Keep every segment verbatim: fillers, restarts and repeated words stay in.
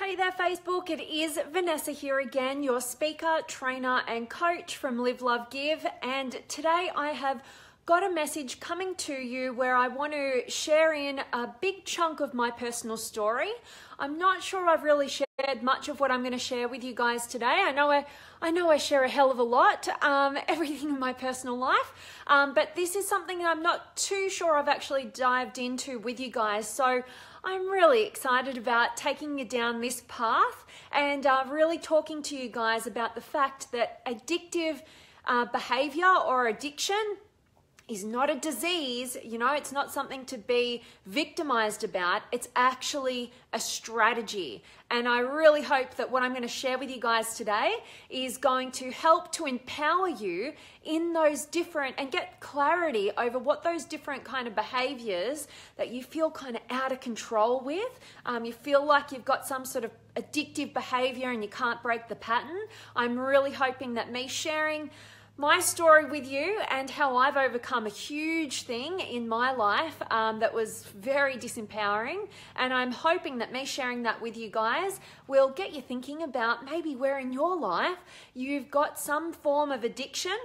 Hey there, Facebook. It is Vanessa here again, your speaker, trainer, and coach from Live, Love, Give. And today I have got a message coming to you where I want to share in a big chunk of my personal story. I'm not sure I've really shared much of what I'm going to share with you guys today. I know I, I know I share a hell of a lot, um, everything in my personal life, um, but this is something I'm not too sure I've actually dived into with you guys. So I'm really excited about taking you down this path and uh, really talking to you guys about the fact that addictive uh, behavior or addiction is not a disease. You know, it's not something to be victimized about. It's actually a strategy. And I really hope that what I'm going to share with you guys today is going to help to empower you in those different and get clarity over what those different kind of behaviors that you feel kind of out of control with. Um, you feel like you've got some sort of addictive behavior and you can't break the pattern. I'm really hoping that me sharing my story with you and how I've overcome a huge thing in my life um, that was very disempowering. And I'm hoping that me sharing that with you guys will get you thinking about maybe where in your life you've got some form of addiction,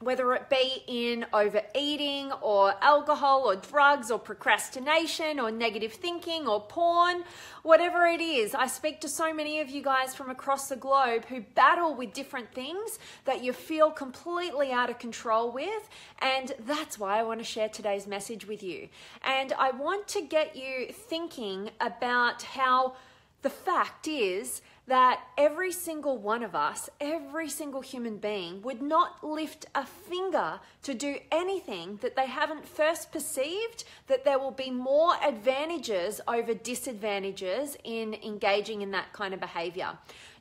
whether it be in overeating or alcohol or drugs or procrastination or negative thinking or porn, whatever it is. I speak to so many of you guys from across the globe who battle with different things that you feel completely out of control with, and that's why I want to share today's message with you. And I want to get you thinking about how the fact is that every single one of us, every single human being, would not lift a finger to do anything that they haven't first perceived that there will be more advantages over disadvantages in engaging in that kind of behavior.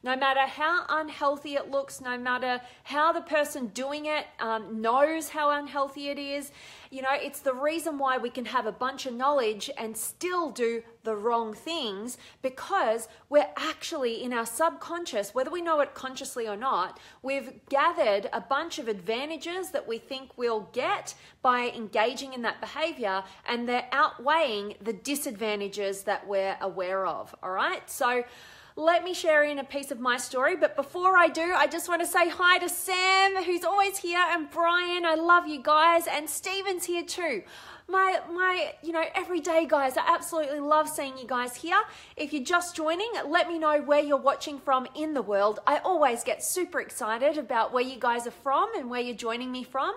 No matter how unhealthy it looks, no matter how the person doing it um, knows how unhealthy it is, you know, it's the reason why we can have a bunch of knowledge and still do the wrong things, because we're actually in our subconscious, whether we know it consciously or not, we've gathered a bunch of advantages that we think we'll get by engaging in that behavior, and they're outweighing the disadvantages that we're aware of, all right? So let me share in a piece of my story, but before I do, I just want to say hi to Sam, who's always here, and Brian, I love you guys, and Stephen's here too. My, my, you know, everyday guys, I absolutely love seeing you guys here. If you're just joining, let me know where you're watching from in the world. I always get super excited about where you guys are from and where you're joining me from.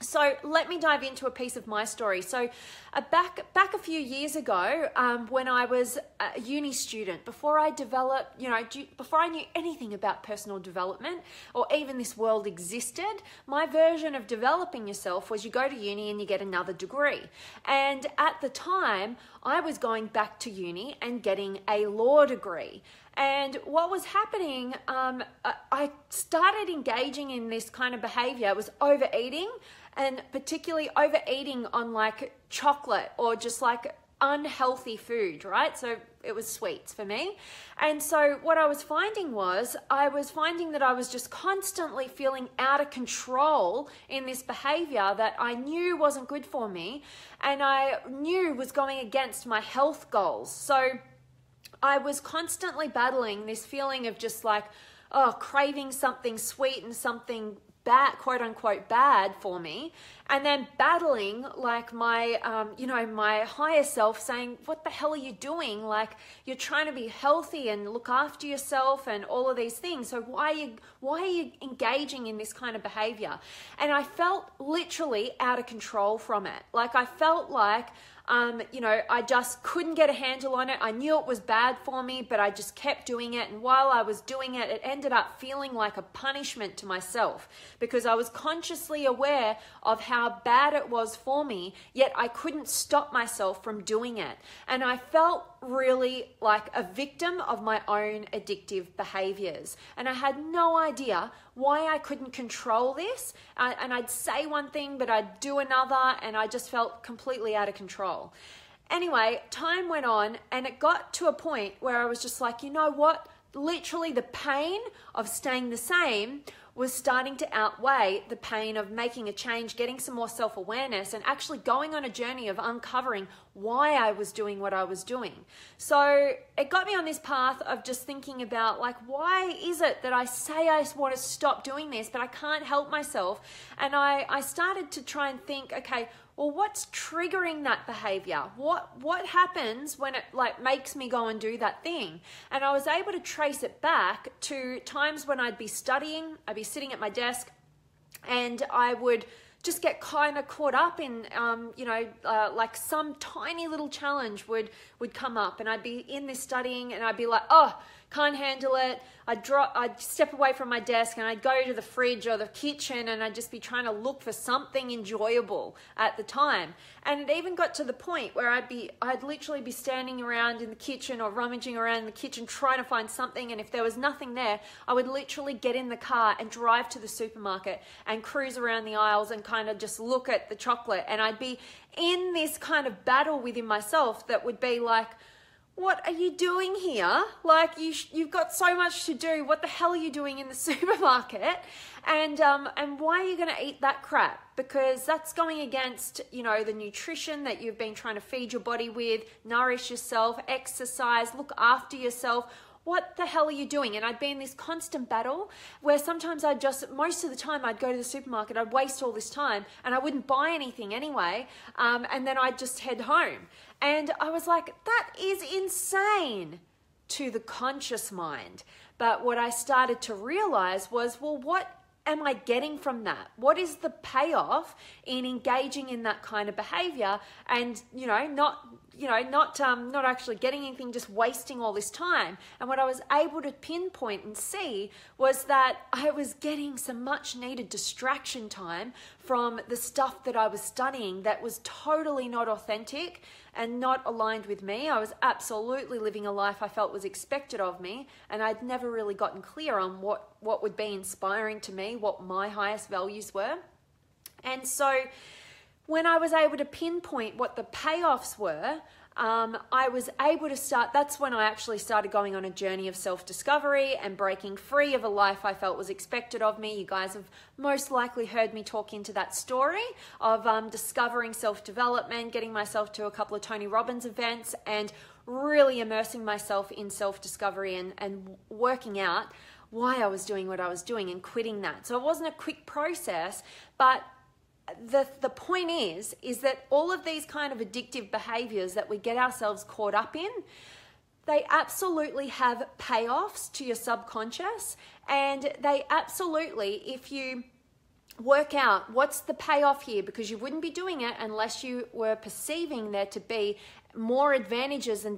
So let me dive into a piece of my story. So uh, back back a few years ago, um, when I was a uni student, before I developed, you know, do, before I knew anything about personal development or even this world existed, my version of developing yourself was you go to uni and you get another degree. And at the time, I was going back to uni and getting a law degree. And what was happening, um, I started engaging in this kind of behavior. It was overeating, and particularly overeating on like chocolate or just like unhealthy food, right? So it was sweets for me. And so what I was finding was I was finding that I was just constantly feeling out of control in this behavior that I knew wasn't good for me, and I knew was going against my health goals. So I was constantly battling this feeling of just like, oh, craving something sweet and something bad, quote unquote bad for me, and then battling like my, um, you know, my higher self saying, what the hell are you doing? Like, you're trying to be healthy and look after yourself and all of these things. So why are you, why are you engaging in this kind of behavior? And I felt literally out of control from it. Like, I felt like, Um, you know, I just couldn't get a handle on it. I knew it was bad for me, but I just kept doing it. And while I was doing it, it ended up feeling like a punishment to myself, because I was consciously aware of how bad it was for me, yet I couldn't stop myself from doing it. And I felt really like a victim of my own addictive behaviors. And I had no idea why I couldn't control this. Uh, and I'd say one thing, but I'd do another. And I just felt completely out of control. Anyway, time went on, and it got to a point where I was just like, you know what? Literally the pain of staying the same was starting to outweigh the pain of making a change, getting some more self-awareness, and actually going on a journey of uncovering why I was doing what I was doing. So it got me on this path of just thinking about, like, why is it that I say I want to stop doing this, but I can't help myself? And I, I started to try and think, okay, well, what's triggering that behavior? What, what happens when it like makes me go and do that thing? And I was able to trace it back to times when I'd be studying, I'd be sitting at my desk, and I would just get kind of caught up in, um, you know, uh, like some tiny little challenge would, would come up, and I'd be in this studying and I'd be like, oh, can't handle it. I'd, drop, I'd step away from my desk and I'd go to the fridge or the kitchen, and I'd just be trying to look for something enjoyable at the time. And it even got to the point where I'd, be, I'd literally be standing around in the kitchen or rummaging around in the kitchen trying to find something, and if there was nothing there, I would literally get in the car and drive to the supermarket and cruise around the aisles and kind of just look at the chocolate. And I'd be in this kind of battle within myself that would be like, what are you doing here? Like, you sh you've got so much to do. What the hell are you doing in the supermarket? And, um, and why are you going to eat that crap? Because that's going against, you know, the nutrition that you've been trying to feed your body with, nourish yourself, exercise, look after yourself. What the hell are you doing? And I'd be in this constant battle where sometimes I'd just, most of the time I'd go to the supermarket, I'd waste all this time and I wouldn't buy anything anyway. Um, and then I'd just head home. And I was like, that is insane to the conscious mind. But what I started to realize was, well, what am I getting from that? What is the payoff in engaging in that kind of behavior? And, you know, not, you know, not, um, not actually getting anything, just wasting all this time. And what I was able to pinpoint and see was that I was getting some much needed distraction time from the stuff that I was studying that was totally not authentic and not aligned with me. I was absolutely living a life I felt was expected of me, and I'd never really gotten clear on what, what would be inspiring to me, what my highest values were. And so when I was able to pinpoint what the payoffs were, um, I was able to start, that's when I actually started going on a journey of self-discovery and breaking free of a life I felt was expected of me. You guys have most likely heard me talk into that story of um, discovering self-development, getting myself to a couple of Tony Robbins events, and really immersing myself in self-discovery and, and working out why I was doing what I was doing and quitting that. So it wasn't a quick process, but the, the point is, is that all of these kind of addictive behaviors that we get ourselves caught up in, they absolutely have payoffs to your subconscious. And they absolutely, if you work out what's the payoff here, because you wouldn't be doing it unless you were perceiving there to be more advantages than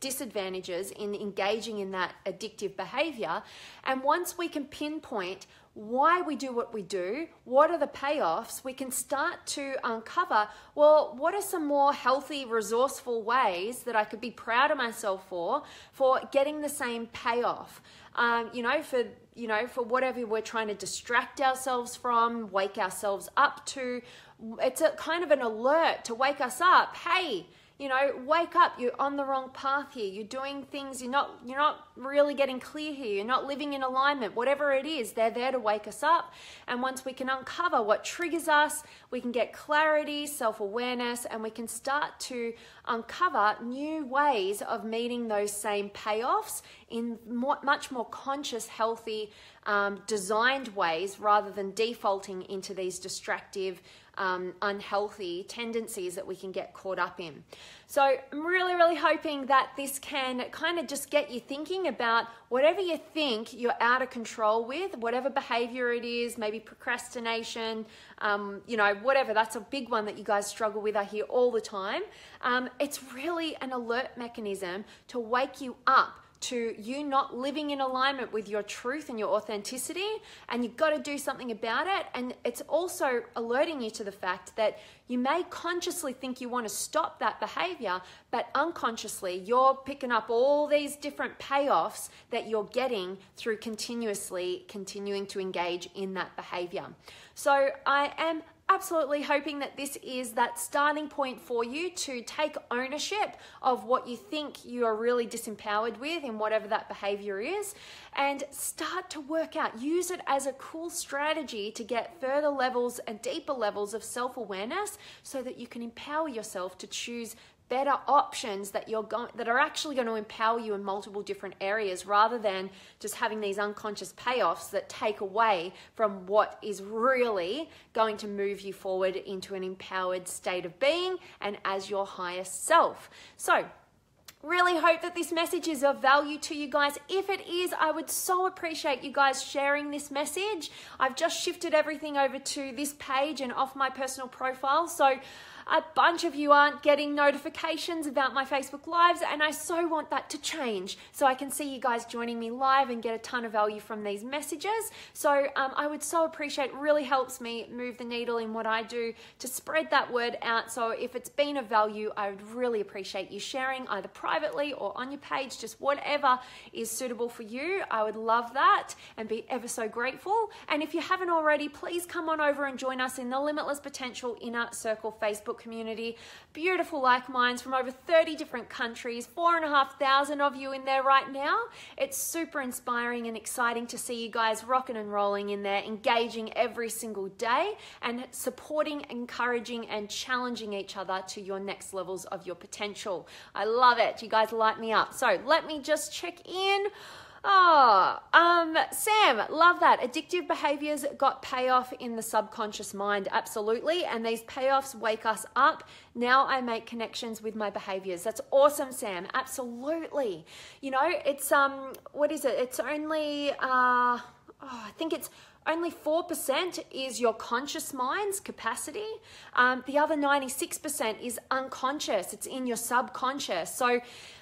disadvantages in engaging in that addictive behavior. And once we can pinpoint why we do what we do, what are the payoffs, we can start to uncover, well, what are some more healthy, resourceful ways that I could be proud of myself for, for getting the same payoff, um, you know, for you know, for whatever we're trying to distract ourselves from, wake ourselves up to. It's a kind of an alert to wake us up. Hey, you know, wake up, you're on the wrong path here. You're doing things, you're not, you're not really getting clear here. You're not living in alignment, whatever it is, they're there to wake us up. And once we can uncover what triggers us, we can get clarity, self-awareness, and we can start to uncover new ways of meeting those same payoffs in more, much more conscious, healthy, um, designed ways, rather than defaulting into these distractive, Um, unhealthy tendencies that we can get caught up in. So I'm really, really hoping that this can kind of just get you thinking about whatever you think you're out of control with, whatever behavior it is, maybe procrastination, um, you know, whatever. That's a big one that you guys struggle with, I hear all the time. Um, it's really an alert mechanism to wake you up to you not living in alignment with your truth and your authenticity, and you've got to do something about it. And it's also alerting you to the fact that you may consciously think you want to stop that behavior, but unconsciously you're picking up all these different payoffs that you're getting through continuously continuing to engage in that behavior. So I am absolutely hoping that this is that starting point for you to take ownership of what you think you are really disempowered with in whatever that behavior is, and start to work out, use it as a cool strategy to get further levels and deeper levels of self-awareness so that you can empower yourself to choose better options that you're going that are actually going to empower you in multiple different areas, rather than just having these unconscious payoffs that take away from what is really going to move you forward into an empowered state of being and as your highest self. So really hope that this message is of value to you guys. If it is, I would so appreciate you guys sharing this message. I've just shifted everything over to this page and off my personal profile, so a bunch of you aren't getting notifications about my Facebook Lives, and I so want that to change so I can see you guys joining me live and get a ton of value from these messages. So um, I would so appreciate, really helps me move the needle in what I do to spread that word out. So if it's been of value, I would really appreciate you sharing either privately or on your page, just whatever is suitable for you. I would love that and be ever so grateful. And if you haven't already, please come on over and join us in the Limitless Potential Inner Circle Facebook community. Beautiful like minds from over thirty different countries, four and a half thousand of you in there right now. It's super inspiring and exciting to see you guys rocking and rolling in there, engaging every single day and supporting, encouraging and challenging each other to your next levels of your potential. I love it. You guys light me up. So let me just check in. Oh, um, Sam, love that. Addictive behaviors got payoff in the subconscious mind. Absolutely. And these payoffs wake us up. Now I make connections with my behaviors. That's awesome, Sam. Absolutely. You know, it's, um, what is it? It's only, uh, oh, I think it's only four percent is your conscious mind's capacity. Um, the other ninety-six percent is unconscious. It's in your subconscious. So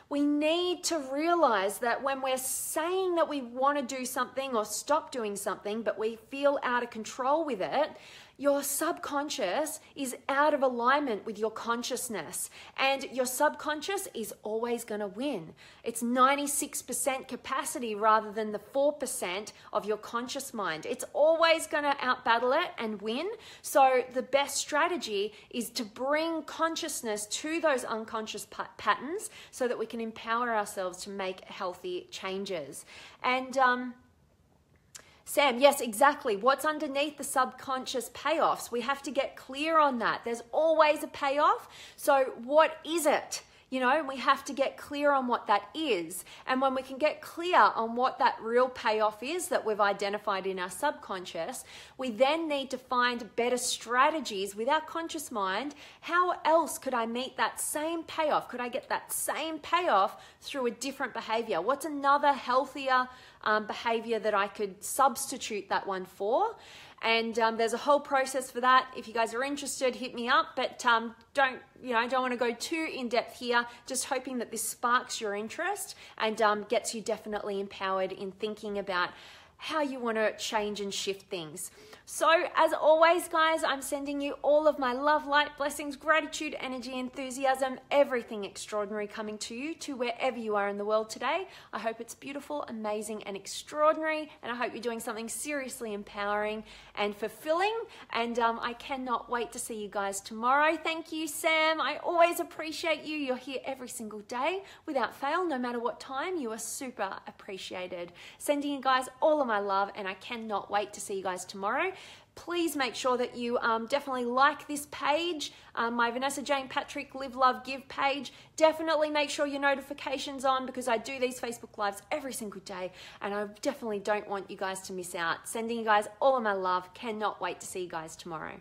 we need to realize that when we're saying that we want to do something or stop doing something, but we feel out of control with it, your subconscious is out of alignment with your consciousness, and your subconscious is always going to win. It's ninety-six percent capacity rather than the four percent of your conscious mind. It's always going to outbattle it and win. So the best strategy is to bring consciousness to those unconscious patterns so that we can empower ourselves to make healthy changes. And, um, Sam, yes, exactly. What's underneath the subconscious payoffs? We have to get clear on that. There's always a payoff. So what is it? You know, we have to get clear on what that is. And when we can get clear on what that real payoff is that we've identified in our subconscious, we then need to find better strategies with our conscious mind. How else could I meet that same payoff? Could I get that same payoff through a different behavior? What's another healthier um, behavior that I could substitute that one for? And um, there's a whole process for that. If you guys are interested, hit me up. But um, don't, you know, I don't want to go too in depth here. Just hoping that this sparks your interest and um, gets you definitely empowered in thinking about how you want to change and shift things. So as always, guys, I'm sending you all of my love, light, blessings, gratitude, energy, enthusiasm, everything extraordinary coming to you, to wherever you are in the world today. I hope it's beautiful, amazing, and extraordinary, and I hope you're doing something seriously empowering and fulfilling, and um, I cannot wait to see you guys tomorrow. Thank you, Sam. I always appreciate you. You're here every single day without fail, no matter what time. You are super appreciated. Sending you guys all of my love, and I cannot wait to see you guys tomorrow. Please make sure that you um, definitely like this page, um, my Vanessa Jane Patrick Live, Love, Give page. Definitely make sure your notifications on, because I do these Facebook Lives every single day, and I definitely don't want you guys to miss out. Sending you guys all of my love. Cannot wait to see you guys tomorrow.